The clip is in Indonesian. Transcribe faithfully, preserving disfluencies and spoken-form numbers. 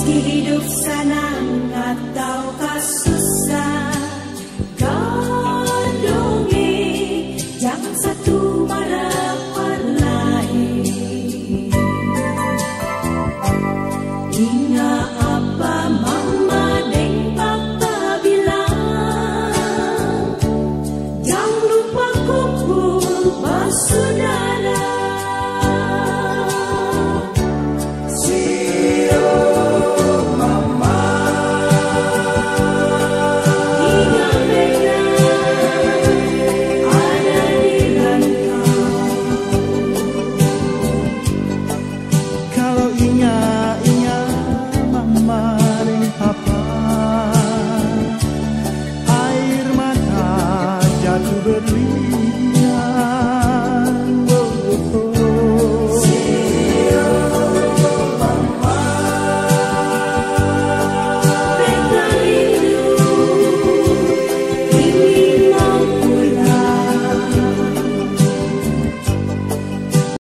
Meski hidup senang atau susah, gandungi, jangan satu merapat lain. Ingat.